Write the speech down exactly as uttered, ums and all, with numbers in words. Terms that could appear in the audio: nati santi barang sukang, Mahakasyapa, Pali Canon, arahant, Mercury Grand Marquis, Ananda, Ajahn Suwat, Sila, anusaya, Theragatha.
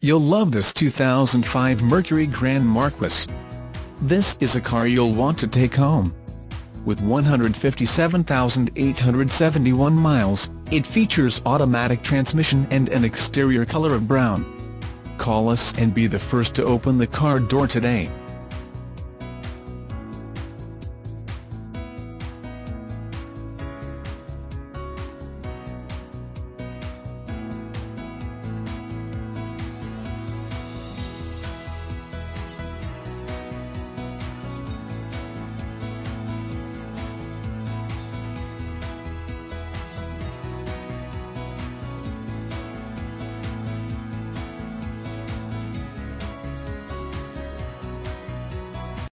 You'll love this two thousand five Mercury Grand Marquis. This is a car you'll want to take home. With one hundred fifty-seven thousand eight hundred seventy-one miles, it features automatic transmission and an exterior color of brown. Call us and be the first to open the car door today.